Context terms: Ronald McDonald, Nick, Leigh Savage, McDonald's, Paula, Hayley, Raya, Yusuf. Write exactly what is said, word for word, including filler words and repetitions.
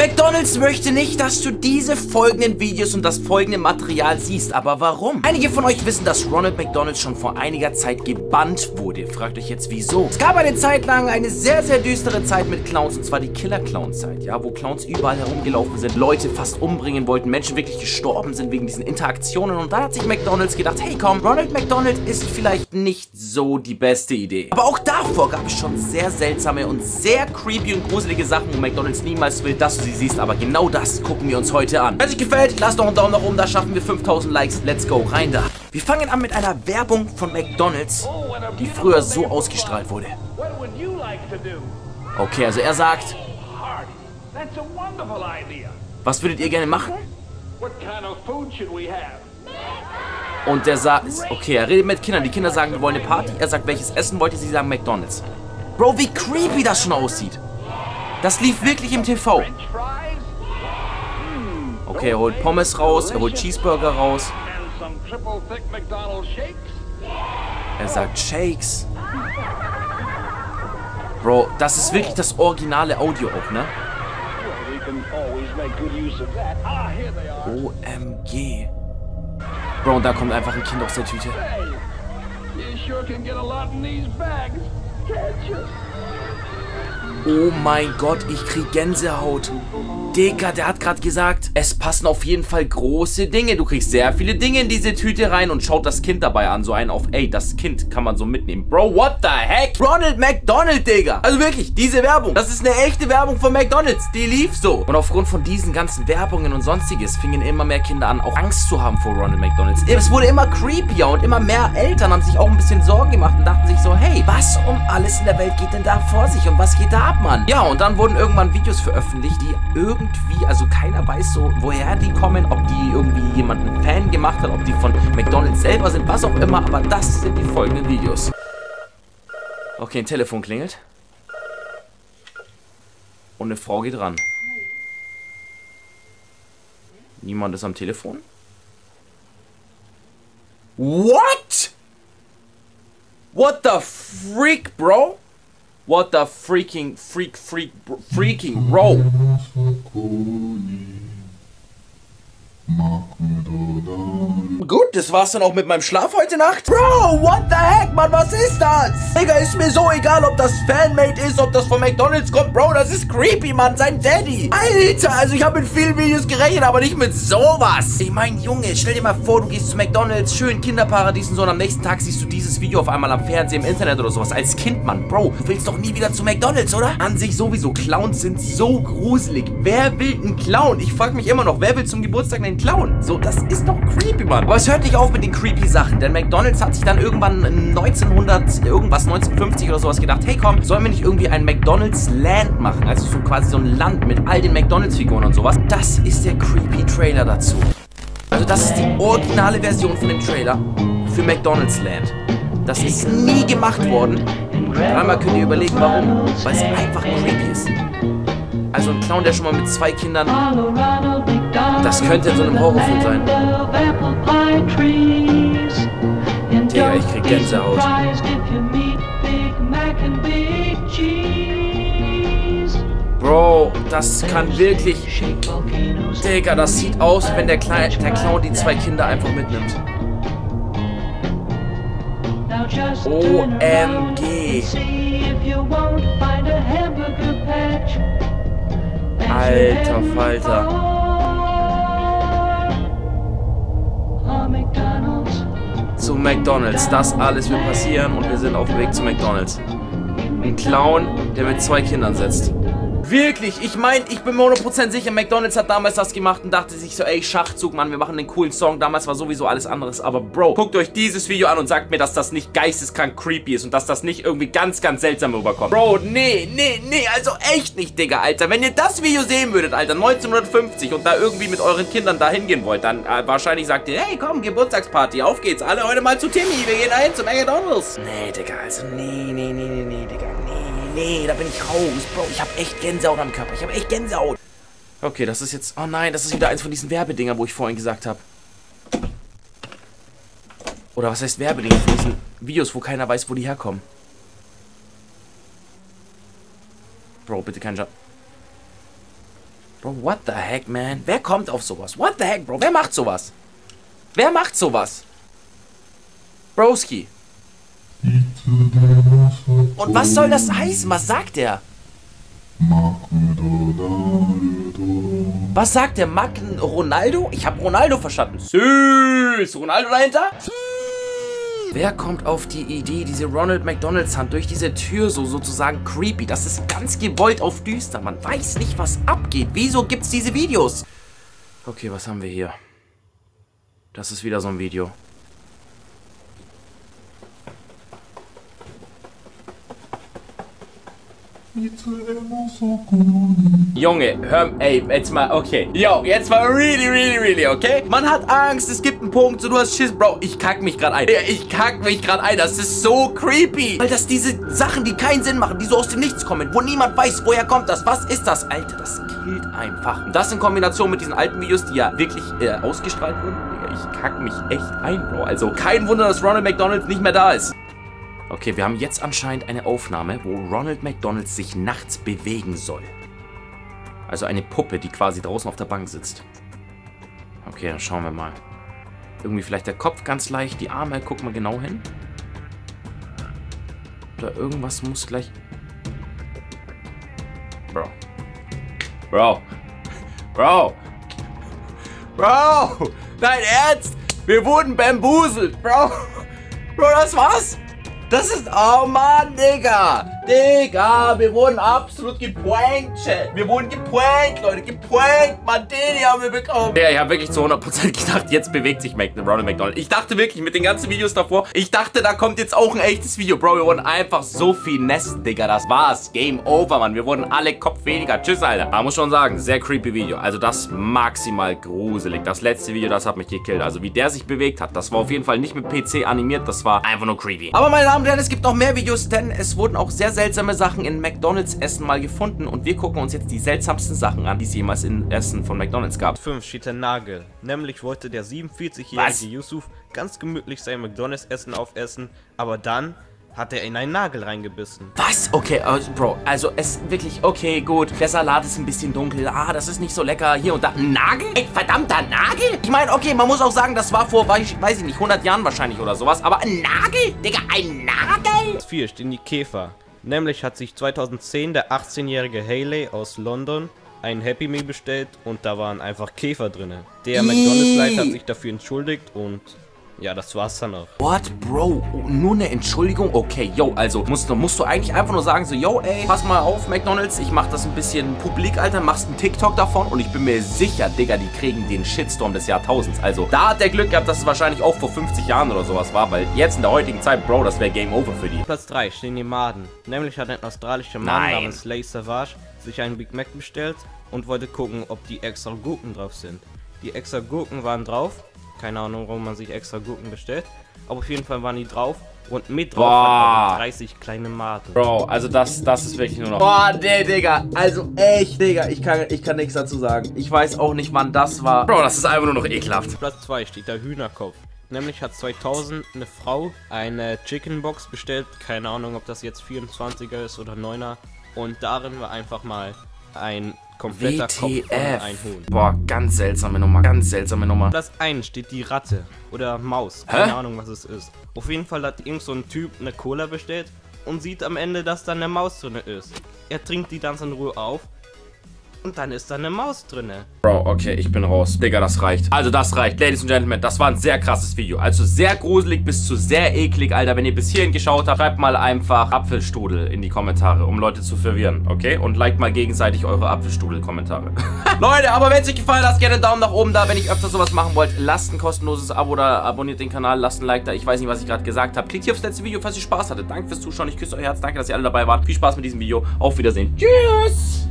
McDonald's möchte nicht, dass du diese folgenden Videos und das folgende Material siehst. Aber warum? Einige von euch wissen, dass Ronald McDonald schon vor einiger Zeit gebannt wurde. Fragt euch jetzt, wieso? Es gab eine Zeit lang eine sehr, sehr düstere Zeit mit Clowns, und zwar die Killer-Clown-Zeit, ja, wo Clowns überall herumgelaufen sind, Leute fast umbringen wollten, Menschen wirklich gestorben sind wegen diesen Interaktionen. Und da hat sich McDonald's gedacht, hey komm, Ronald McDonald ist vielleicht nicht so die beste Idee. Aber auch davor gab es schon sehr seltsame und sehr creepy und gruselige Sachen, wo McDonald's niemals will, dass du sie siehst, aber genau das gucken wir uns heute an. Wenn es euch gefällt, lasst doch einen Daumen nach oben, da schaffen wir fünftausend Likes. Let's go, rein da. Wir fangen an mit einer Werbung von McDonald's, die früher so ausgestrahlt wurde. Okay, also er sagt, was würdet ihr gerne machen? Und er sagt, okay, er redet mit Kindern, die Kinder sagen, wir wollen eine Party. Er sagt, welches Essen wollt ihr? Sie sagen McDonald's. Bro, wie creepy das schon aussieht. Das lief wirklich im T V. Okay, er holt Pommes raus, er holt Cheeseburger raus. Er sagt Shakes. Bro, das ist wirklich das originale Audio auch, ne? O M G. Bro, und da kommt einfach ein Kind aus der Tüte. Oh mein Gott, ich krieg Gänsehaut. Digga, der hat gerade gesagt, es passen auf jeden Fall große Dinge. Du kriegst sehr viele Dinge in diese Tüte rein und schaut das Kind dabei an. So einen auf, ey, das Kind kann man so mitnehmen. Bro, what the heck? Ronald McDonald, Digga. Also wirklich, diese Werbung, das ist eine echte Werbung von McDonald's. Die lief so. Und aufgrund von diesen ganzen Werbungen und sonstiges fingen immer mehr Kinder an, auch Angst zu haben vor Ronald McDonald's. Es wurde immer creepier und immer mehr Eltern haben sich auch ein bisschen Sorgen gemacht und dachten sich so, hey, was um alles in der Welt geht denn da vor sich und was geht da ab, Mann? Ja, und dann wurden irgendwann Videos veröffentlicht, die irgendwie Irgendwie, also keiner weiß so, woher die kommen, ob die irgendwie jemanden Fan gemacht hat, ob die von McDonald's selber sind, was auch immer, aber das sind die folgenden Videos. Okay, ein Telefon klingelt. Und eine Frau geht ran. Niemand ist am Telefon. What? What the freak, bro? What the freaking, freak, freak, freaking, bro. Gut, das war's dann auch mit meinem Schlaf heute Nacht. Bro, what the heck, Mann, was ist das? Digga, ist mir so egal, ob das Fanmade ist, ob das von McDonald's kommt. Bro, das ist creepy, Mann, sein Daddy. Alter, also ich habe mit vielen Videos gerechnet, aber nicht mit sowas. Ich mein, Junge, stell dir mal vor, du gehst zu McDonald's, schön Kinderparadies und so, und am nächsten Tag siehst du dieses Video auf einmal am Fernsehen, im Internet oder sowas. Als Kind, Mann, Bro, du willst doch nie wieder zu McDonald's, oder? An sich sowieso, Clowns sind so gruselig. Wer will einen Clown? Ich frag mich immer noch, wer will zum Geburtstag einen Clown? So, das ist doch creepy, Mann. Aber es hört nicht auf mit den creepy Sachen, denn McDonald's hat sich dann irgendwann neunzehnhundert, irgendwas, neunzehnhundertfünfzig oder sowas gedacht, hey komm, sollen wir nicht irgendwie ein McDonald's Land machen? Also so quasi so ein Land mit all den McDonald's-Figuren und sowas. Das ist der creepy Trailer dazu. Also das ist die originale Version von dem Trailer für McDonald's Land. Das ist nie gemacht worden. Dreimal könnt ihr überlegen, warum. Weil es einfach creepy ist. Also ein Clown, der schon mal mit zwei Kindern... Das könnte in so einem Horrorfilm sein. Digga, ich krieg Gänsehaut. Bro, das kann wirklich... Digga, das sieht aus, wenn der, Kle der Clown die zwei Kinder einfach mitnimmt. O M G. Alter Falter. Zu McDonald's, das alles wird passieren und wir sind auf dem Weg zu McDonald's. Ein Clown, der mit zwei Kindern sitzt. Wirklich, ich meine, ich bin mir hundert Prozent sicher, McDonald's hat damals das gemacht und dachte sich so, ey, Schachzug, Mann, wir machen einen coolen Song. Damals war sowieso alles anderes, aber Bro, guckt euch dieses Video an und sagt mir, dass das nicht geisteskrank creepy ist und dass das nicht irgendwie ganz, ganz seltsam rüberkommt. Bro, nee, nee, nee, also echt nicht, Digga, Alter. Wenn ihr das Video sehen würdet, Alter, neunzehnhundertfünfzig und da irgendwie mit euren Kindern da hingehen wollt, dann äh, wahrscheinlich sagt ihr, hey, komm, Geburtstagsparty, auf geht's, alle heute mal zu Timmy, wir gehen ein zu McDonald's. Nee, Digga, also nee, nee, nee, nee, nee, Digga, nee. Nee, da bin ich raus, Bro. Ich habe echt Gänsehaut am Körper. Ich habe echt Gänsehaut. Okay, das ist jetzt... Oh nein, das ist wieder eins von diesen Werbedingern, wo ich vorhin gesagt habe. Oder was heißt Werbedinger? Von diesen Videos, wo keiner weiß, wo die herkommen. Bro, bitte kein Jump. Bro, what the heck, man? Wer kommt auf sowas? What the heck, Bro? Wer macht sowas? Wer macht sowas? Broski. Und was soll das heißen? Was sagt er? Was sagt der Mac Ronaldo? Ich habe Ronaldo verstanden. Süß. Ronaldo dahinter? Wer kommt auf die Idee, diese Ronald McDonalds Hand durch diese Tür so sozusagen creepy? Das ist ganz gewollt auf düster. Man weiß nicht, was abgeht. Wieso gibt's diese Videos? Okay, was haben wir hier? Das ist wieder so ein Video. Junge, hör, ey, jetzt mal, okay. Yo, jetzt mal really, really, really, okay? Man hat Angst, es gibt einen Punkt, so du hast Schiss. Bro, ich kack mich gerade ein. Ich kack mich gerade ein, das ist so creepy. Weil das diese Sachen, die keinen Sinn machen, die so aus dem Nichts kommen, wo niemand weiß, woher kommt das, was ist das? Alter, das killt einfach. Und das in Kombination mit diesen alten Videos, die ja wirklich äh, ausgestrahlt wurden. Ich kack mich echt ein, Bro. Also, kein Wunder, dass Ronald McDonald nicht mehr da ist. Okay, wir haben jetzt anscheinend eine Aufnahme, wo Ronald McDonald sich nachts bewegen soll. Also eine Puppe, die quasi draußen auf der Bank sitzt. Okay, dann schauen wir mal. Irgendwie vielleicht der Kopf ganz leicht, die Arme, guck mal genau hin. Oder irgendwas muss gleich... Bro. Bro. Bro. Bro. Dein Ernst? Wir wurden bambuselt, Bro. Bro, das war's? Das ist... Oh Mann, Digga! Digga, wir wurden absolut geprankt, Chat. Wir wurden geprankt, Leute. Geprankt, Mann, den haben wir bekommen. Ja, ich habe wirklich zu hundert Prozent gedacht, jetzt bewegt sich Ronald McDonald. Ich dachte wirklich, mit den ganzen Videos davor, ich dachte, da kommt jetzt auch ein echtes Video. Bro, wir wurden einfach so finesse, Digga. Das war's. Game over, Mann. Wir wurden alle Kopf weniger. Tschüss, Alter. Aber muss schon sagen, sehr creepy Video. Also das maximal gruselig. Das letzte Video, das hat mich gekillt. Also wie der sich bewegt hat, das war auf jeden Fall nicht mit P C animiert. Das war einfach nur creepy. Aber meine Damen und Herren, es gibt noch mehr Videos, denn es wurden auch sehr seltsame Sachen in McDonalds Essen mal gefunden und wir gucken uns jetzt die seltsamsten Sachen an, die es jemals in Essen von McDonalds gab. fünf steht der Nagel. Nämlich wollte der siebenundvierzigjährige Yusuf ganz gemütlich sein McDonalds Essen aufessen, aber dann hat er in einen Nagel reingebissen. Was? Okay, also, Bro, also es wirklich, okay, gut. Der Salat ist ein bisschen dunkel. Ah, das ist nicht so lecker. Hier und da. Ein Nagel? Ey, verdammter Nagel? Ich meine, okay, man muss auch sagen, das war vor, weiß, weiß ich nicht, hundert Jahren wahrscheinlich oder sowas. Aber ein Nagel? Digga, ein Nagel? vier stehen die Käfer. Nämlich hat sich zweitausendzehn der achtzehnjährige Hayley aus London ein Happy Meal bestellt und da waren einfach Käfer drin. Der McDonalds-Leiter hat sich dafür entschuldigt und... ja, das war's dann auch. What, Bro? Oh, nur eine Entschuldigung? Okay, yo, also musst, musst du eigentlich einfach nur sagen so, yo, ey, pass mal auf, McDonalds, ich mach das ein bisschen publik, Alter, machst einen TikTok davon und ich bin mir sicher, Digga, die kriegen den Shitstorm des Jahrtausends. Also, da hat der Glück gehabt, dass es wahrscheinlich auch vor fünfzig Jahren oder sowas war, weil jetzt in der heutigen Zeit, Bro, das wäre Game Over für die. Platz drei stehen die Maden. Nämlich hat ein australischer Mann namens Leigh Savage sich einen Big Mac bestellt und wollte gucken, ob die extra Gurken drauf sind. Die extra Gurken waren drauf. Keine Ahnung, warum man sich extra Gurken bestellt. Aber auf jeden Fall waren die drauf. Und mit drauf hat man dreißig kleine Maden. Bro, also das, das ist wirklich nur noch... Boah, nee, Digga. Also echt, Digga. Ich kann, ich kann nichts dazu sagen. Ich weiß auch nicht, wann das war. Bro, das ist einfach nur noch ekelhaft. Platz zwei steht der Hühnerkopf. Nämlich hat zweitausend eine Frau eine Chickenbox bestellt. Keine Ahnung, ob das jetzt vierundzwanziger ist oder neuner. Und darin war einfach mal ein... kompletter W T F. Kopf von ein Huhn. Boah, ganz seltsame Nummer, ganz seltsame Nummer. Platz eins steht die Ratte oder Maus, keine Hä? Ahnung was es ist. Auf jeden Fall hat irgend so ein Typ eine Cola bestellt und sieht am Ende, dass da eine Maus drin ist. Er trinkt die ganz in Ruhe auf und dann ist da eine Maus drin. Bro, okay, ich bin raus. Digga, das reicht. Also das reicht, Ladies und Gentlemen, das war ein sehr krasses Video. Also sehr gruselig bis zu sehr eklig, Alter. Wenn ihr bis hierhin geschaut habt, schreibt mal einfach Apfelstrudel in die Kommentare, um Leute zu verwirren, okay? Und liked mal gegenseitig eure Apfelstrudel-Kommentare. Leute, aber wenn es euch gefallen hat, lasst gerne einen Daumen nach oben da. Wenn ich öfter sowas machen wollt, lasst ein kostenloses Abo da, abonniert den Kanal, lasst ein Like da. Ich weiß nicht, was ich gerade gesagt habe. Klickt hier aufs letzte Video, falls ihr Spaß hattet. Danke fürs Zuschauen, ich küsse euer Herz. Danke, dass ihr alle dabei wart. Viel Spaß mit diesem Video. Auf Wiedersehen. Tschüss!